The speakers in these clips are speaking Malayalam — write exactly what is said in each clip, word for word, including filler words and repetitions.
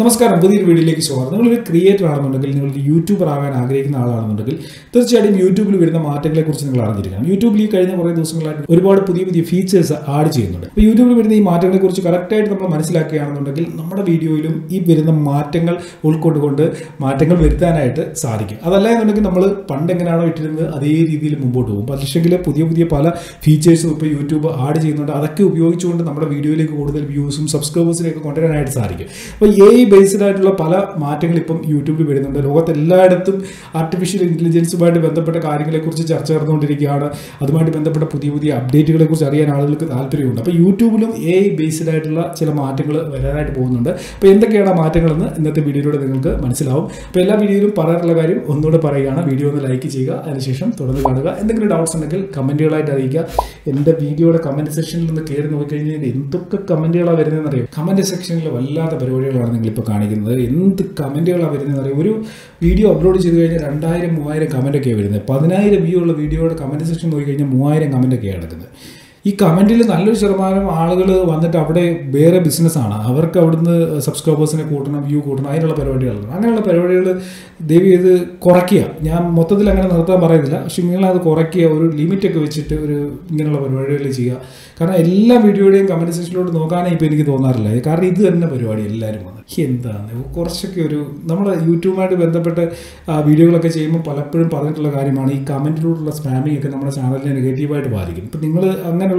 Namaskaram, Buddhi Vidiliki Sovereign. You will create YouTube Ravan Agri in Alarmodical. Third chat in YouTube with the Martella Kursin Lardigan. YouTube Lee Kayan or those report Pudi with the features are genuine. YouTube with the Martella Kursu corrected the Manasila Kayan, number of video within the Martangle, old code under Martangle with an at Sariki. Other land under the number Pandanganado, it in the Adi Mubodo, but the Pala features of YouTube are genuine. Other cube, you choose the number of video views, subscribers, content at Sariki. Based on Pala, Martin Lipum, YouTube, the Ladatum, artificial intelligence, but when the Pataka, the Kursi, Charcher, no Dirigada, other might be the Putaputi, the updated Kusari and Alak Alperiuna. YouTube, A based at La Chelamarticle, where I bone under Pen the Kata Marticle, and the video to the Mansilau, Pella video, Paralavarim, Undo Parayana, video the Laiki Chiga, and Session, Todaka, and the great outs and the commenter like Ariga in the video, the comment section in the care and occasion in the commenter, comment section of Allah, the period. If you comment on video, upload it and comment on the video. If you comment section, comment This comment is not a business. Our subscribers are not view. I am not a parody. I am not a parody. They are Korakia. I am not a parody. I am not a parody. I am not a parody. I am not a parody. I am not In the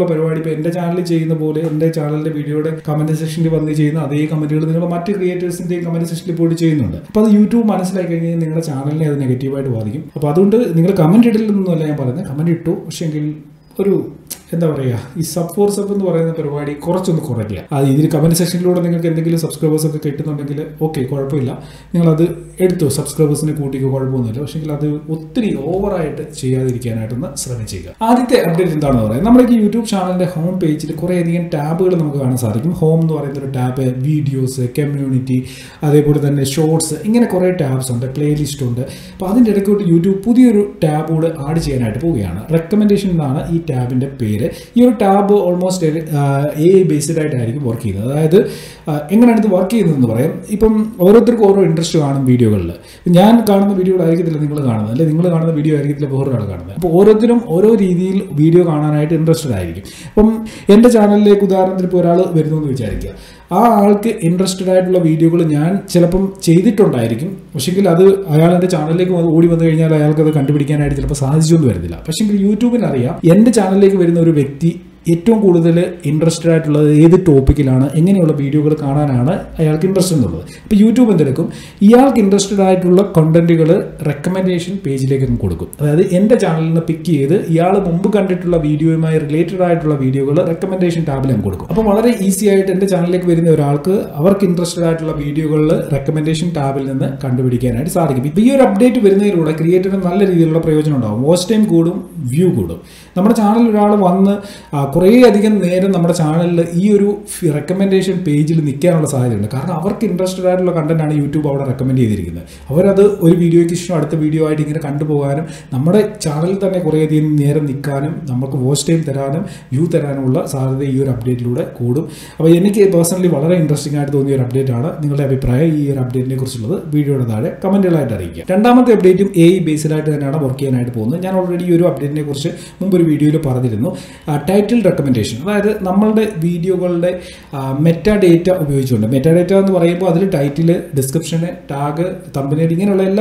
channel, in the board, in the channel, the video, the comment section, the channel, they commented on the material creators in the comment section. But YouTube managed like any other channel, negative at volume. Padunda commented on the Lampana, commented to Shingle Uru. This sub-force is provided correctly. If you comment section, you can subscribers of the kitten. Okay, you can edit the subscribers in the code. You can override the update. YouTube channel homepage. Korean tab home, tab, videos, community, shorts, tabs on the playlist on the YouTube tab recommendation tab in the page. Your tab almost uh, A based at work either. Either England work in the Varam, Ipum or other core interest on video. Yan can the video like the Lingla, the video like the Boragana. Orothrum, Oro reveal video on an interest like from end the channel like Udaran Tripurado, Verdun Vicarica. Ah, interested at the video Yan, Chelapum, Chedit on Diricum, Shikil other Ayala channel like Udi Vandayaka contributing at the Pasaju Verdila. Pashing YouTube in area, end the channel like ഒരു വ്യക്തി ഏറ്റവും കൂടുതൽ ഇൻട്രസ്റ്റഡ് ആയിട്ടുള്ള ഏത് ടോപ്പിക്കിലാണ് എങ്ങനെയുള്ള വീഡിയോകൾ കാണാനാണ് അയാൾക്ക് ഇൻട്രസ്റ്റ് ഉള്ളത് അപ്പോൾ യൂട്യൂബ് എന്തെടുക്കും ഇയാൾക്ക് ഇൻട്രസ്റ്റഡ് ആയിട്ടുള്ള കണ്ടന്റുകൾ റെക്കമെൻഡേഷൻ പേജിലേക്ക് കൊടുക്കും അതായത് എൻ്റെ ചാനലിൽ നിന്ന് പിക്ക് ചെയ്ത് ഇയാൾ മുൻപ് കണ്ടിട്ടുള്ള വീഡിയോയുമായി റിലേറ്റഡ് ആയിട്ടുള്ള വീഡിയോകൾ റെക്കമെൻഡേഷൻ ടാബിൽ അങ്ങ് കൊടുക്കും അപ്പോൾ വളരെ ഈസി ആയിട്ട് എൻ്റെ ചാനലിലേക്ക് വരുന്ന ഒരാൾക്ക് അവർക്ക് ഇൻട്രസ്റ്റഡ് ആയിട്ടുള്ള വീഡിയോകൾ റെക്കമെൻഡേഷൻ ടാബിൽ നിന്ന് കണ്ടുപിടിക്കാനായിട്ട് സാധിക്കും ഇപ്പോൾ ഈ ഒരു അപ്ഡേറ്റ് വരുന്നതിലൂടെ ക്രിയേറ്ററിന് നല്ല രീതിയിലുള്ള പ്രയോജനം ഉണ്ടാവും വാച്ച് ടൈം കൂടും വ്യൂ കൂടും നമ്മുടെ ചാനലിൽ ഒരാൾ വന്ന് Korea again there in our channel, you recommendation page in the Kerala side. Our interested at content and YouTube out recommend either. However, one video is shot the video I think a country program. Number channel than a Korea in near Nikaram, number of watch time Theranum, youth Theranula, Saturday, your update loader, Kodu. Away any case personally, what are interesting at the year update data, you will have a prior year update Nikursu, video to the comment later. Tandama the update A based at another working at Pona, and already you update Nikursu, Mumbai video to Paradino. Title recommendation. That is, our video metadata metadata is title, description, tag, thumbnail, all these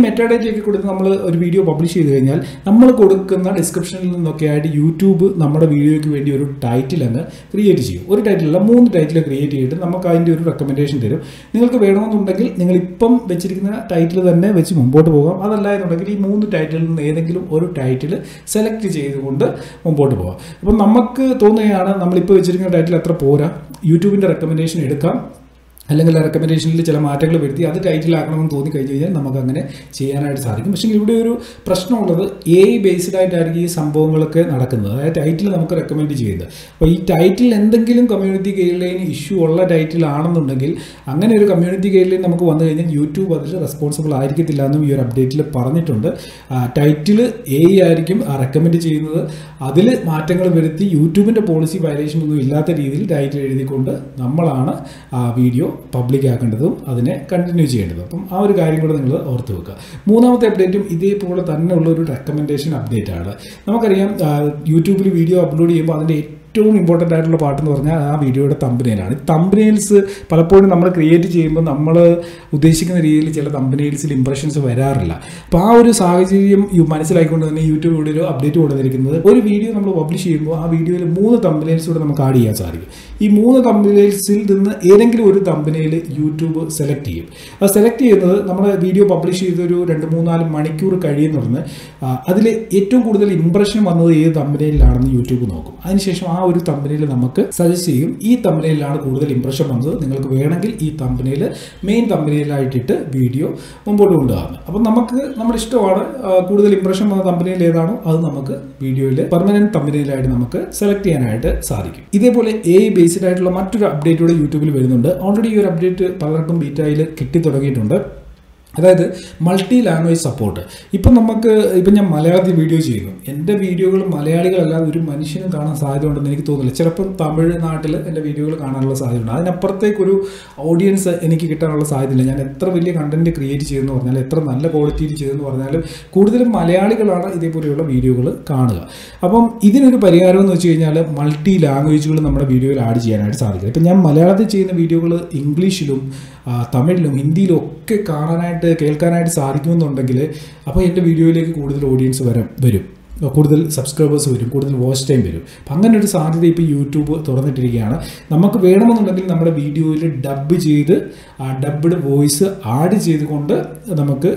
metadata video publish the description YouTube video title create one title title create we recommendation you title title select If we have YouTube recommendation, recommendation is a article with the other title. A based title some title recommended. By title and the killing community guideline issue all the title on the gill, and then community guideline YouTube responsible Irikitilanum, your updated paranit under title A recommended Adil Martangle with the YouTube and a policy violation title video. public ആക്കേണ്ടതും അതിനെ continue ചെയ്യേണ്ടതും അപ്പോൾ ആ ഒരു കാര്യം കൂടി നിങ്ങൾ ഓർത്തു വെക്കുക മൂന്നാമത്തെ അപ്ഡേറ്റും ഇതേപോലെ തന്നെയുള്ള ഒരു recommendation update ആണ് നമുക്കറിയാം YouTube ൽ വീഡിയോ അപ്ലോഡ് ചെയ്യുമ്പോൾ അതിന്റെ ഏറ്റവും ഇമ്പോർട്ടന്റ് ആയിട്ടുള്ള പാർട്ട് എന്ന് പറഞ്ഞാൽ ആ വീഡിയോയുടെ thumbnail ആണ്. thumbnails പലപ്പോഴും നമ്മൾ ക്രിയേറ്റ് ചെയ്യുമ്പോൾ നമ്മൾ ഉദ്ദേശിക്കുന്ന രീതിയിൽ ചില thumbnailsൽ impressions വരാറില്ല. അപ്പോൾ ആ ഒരു സാഹചര്യം മനസ്സിലായിക്കൊണ്ട് തന്നെ YouTube ഇവിടെ ഒരു അപ്ഡേറ്റ് കൊടുത്തിരിക്കുന്നത് ഒരു വീഡിയോ നമ്മൾ പബ്ലിഷ് ചെയ്യുമ്പോൾ ആ വീഡിയോയിൽ മൂന്ന് thumbnails കൂടി നമുക്ക് ആഡ് ചെയ്യാൻ സാധിക്കും. ഈ മൂന്ന് thumbnailsൽ നിന്ന് ഏതെങ്കിലും ഒരു thumbnail YouTube സെലക്ട് ചെയ്യും. ആ സെലക്ട് ചെയ്യുന്നത് നമ്മൾ വീഡിയോ പബ്ലിഷ് ചെയ്ത ഒരു രണ്ട് മൂന്ന് നാല് മണിക്കൂർ കഴിയുന്നതിന് അതിൽ ഏറ്റവും കൂടുതൽ ഇംപ്രഷൻ വന്നത് ഏത് thumbnailാണെന്ന് YouTube നോക്കും. അതിനുശേഷം ആ ഒരു thumbnail നമുക്ക് സജസ്റ്റ് ചെയ്യും ഈ thumbnail ആണ് കൂടുതൽ ഇംപ്രഷൻ വന്നത് നിങ്ങൾക്ക് വേണമെങ്കിൽ ഈ thumbnail മെയിൻ thumbnail ആയിട്ടിട്ട് വീഡിയോ മുമ്പോട്ട് കൊണ്ടുപോകാം അപ്പോൾ നമുക്ക് നമ്മുടെ ഇഷ്ടമാണ് കൂടുതൽ ഇംപ്രഷൻ വന്ന thumbnail ഏതാണോ അത് നമുക്ക് വീഡിയോയിൽ പെർമനന്റ് thumbnail ആയിട്ട് നമുക്ക് സെലക്ട് ചെയ്യാനായിട്ട് സാധിക്കും ഇതേപോലെ എ ഐ ബേസ്ഡ് ആയിട്ടുള്ള മറ്റൊരു അപ്ഡേറ്റ് കൂടി യൂട്യൂബിൽ വരുന്നുണ്ട് ഓൾറെഡി ഈ ഒരു അപ്ഡേറ്റ് പലർക്കും ബീറ്റായിൽ കിട്ടി തുടങ്ങിയിട്ടുണ്ട് അതായത് മൾട്ടി ലാംഗ്വേജ് സപ്പോർട്ട് ഇപ്പോൾ നമുക്ക് ഇപ്പോൾ ഞാൻ മലയാളത്തിൽ വീഡിയോ ചെയ്യുന്നു എൻ്റെ വീഡിയോകൾ മലയാളികളല്ലാതെ ഒരു മനുഷ്യന് കാണാൻ സാധ്യതയുണ്ടെന്ന് എനിക്ക് തോന്നുന്നില്ല ചിലപ്പോൾ തമിഴ്നാട്ടിൽ എൻ്റെ വീഡിയോകൾ കാണാനുള്ള സാധ്യതയുണ്ട് അതിനപ്പുറത്തേക്കൊരു ഓഡിയൻസ് എനിക്ക് കിട്ടാനുള്ള സാധ്യതയില്ല ഞാൻ എത്ര വലിയ കണ്ടന്റ് ക്രിയേറ്റ് ചെയ്യുമെന്ന് പറഞ്ഞാൽ എത്ര നല്ല ക്വാളിറ്റിയിൽ ചെയ്തെന്ന് പറഞ്ഞാലും കൂടുതലും മലയാളികളാണ് ഇതേപോലെയുള്ള വീഡിയോകൾ കാണുക അപ്പം ഇതിനൊരു പരിഹാരം എന്ന് വെച്ച് കഴിഞ്ഞാൽ മൾട്ടി ലാംഗ്വേജുകൾ നമ്മുടെ വീഡിയോയിൽ ആഡ് ചെയ്യാനായിട്ട് സാധിക്കും ഇപ്പം ഞാൻ മലയാളത്തിൽ ചെയ്യുന്ന വീഡിയോകൾ ഇംഗ്ലീഷിലും തമിഴിലും ഹിന്ദിയിലും ഒക്കെ കാണാനായിട്ട് കേൾക്കാനായിട്ട് സാധിക്കുമെന്നുണ്ടെങ്കിൽ അപ്പോൾ എൻ്റെ വീഡിയോയിലേക്ക് കൂടുതൽ ഓഡിയൻസ് വരും വരും കൂടുതൽ സബ്സ്ക്രൈബേഴ്സ് വരും കൂടുതൽ വാച്ച് ടൈം വരും അപ്പം അങ്ങനെ ഒരു സാധ്യത ഇപ്പോൾ യൂട്യൂബ് തുറന്നിട്ടിരിക്കുകയാണ് നമുക്ക് വേണമെന്നുണ്ടെങ്കിൽ നമ്മുടെ വീഡിയോയിൽ ഡബ് ചെയ്ത് ആ ഡബ്ഡ് വോയിസ് ആഡ് ചെയ്തുകൊണ്ട് നമുക്ക്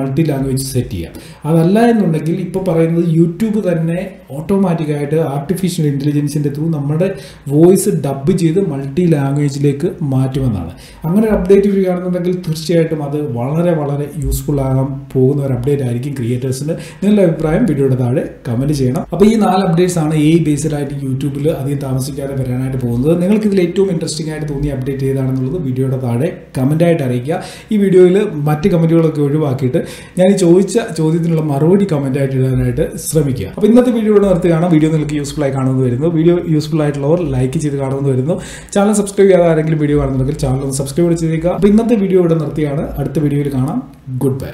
മൾട്ടി ലാംഗ്വേജ് സെറ്റ് ചെയ്യാം അതല്ല എന്നുണ്ടെങ്കിൽ ഇപ്പോൾ പറയുന്നത് യൂട്യൂബ് തന്നെ ഓട്ടോമാറ്റിക്കായിട്ട് ആർട്ടിഫിഷ്യൽ ഇൻ്റലിജൻസിൻ്റെ ത്രൂ നമ്മുടെ വോയിസ് ഡബ് ചെയ്ത് മൾട്ടി ലാംഗ്വേജിലേക്ക് മാറ്റുമെന്നാണ് അങ്ങനെ ഒരു അപ്ഡേറ്റ് വരികയാണെന്നുണ്ടെങ്കിൽ തീർച്ചയായിട്ടും അത് വളരെ വളരെ യൂസ്ഫുൾ ആകാൻ പോകുന്ന ഒരു അപ്ഡേറ്റ് ആയിരിക്കും ക്രിയേറ്റേഴ്സിന് നിങ്ങളുടെ അഭിപ്രായം വീഡിയോയുടെ താഴെ കമൻറ്റ് ചെയ്യണം അപ്പോൾ ഈ നാല് അപ്ഡേറ്റ്സ് ആണ് എ ഐ ബേസ്ഡ് ആയിട്ട് യൂട്യൂബിൽ അധികം താമസിക്കാതെ വരാനായിട്ട് പോകുന്നത് നിങ്ങൾക്ക് ഇതിൽ ഏറ്റവും ഇൻട്രസ്റ്റിംഗ് ആയിട്ട് തോന്നിയ അപ്ഡേറ്റ് ഏതാണെന്നുള്ളത് വീഡിയോയുടെ താഴെ കമൻറ്റായിട്ട് അറിയിക്കുക ഈ വീഡിയോയിൽ മറ്റ് കമൻറ്റുകളൊക്കെ ഒഴിവാക്കിയിട്ട് ഞാൻ ചോദിച്ച ചോദ്യത്തിനുള്ള മറുപടി കമൻറ്റായിട്ട് ഇടാനായിട്ട് ശ്രമിക്കുക അപ്പോൾ ഇന്നത്തെ വീഡിയോ നിർത്തുകയാണ് വീഡിയോ നിങ്ങൾക്ക് യൂസ്ഫുൾ ആയി കാണുന്നത് വരുന്നു വീഡിയോ യൂസ്ഫുൾ ആയിട്ടുള്ളവർ ലൈക്ക് ചെയ്ത് കാണുന്നത് വരുന്നു ചാനൽ സബ്സ്ക്രൈബ് ചെയ്യാതെ ആരെങ്കിലും വീഡിയോ കാണുന്നുണ്ടെങ്കിൽ ചാനൽ ഒന്ന് സബ്സ്ക്രൈബ് ചെയ്തേക്കുക അപ്പോൾ ഇന്നത്തെ വീഡിയോ ഇവിടെ നിർത്തുകയാണ് അടുത്ത വീഡിയോയിൽ കാണാം ഗുഡ് ബൈ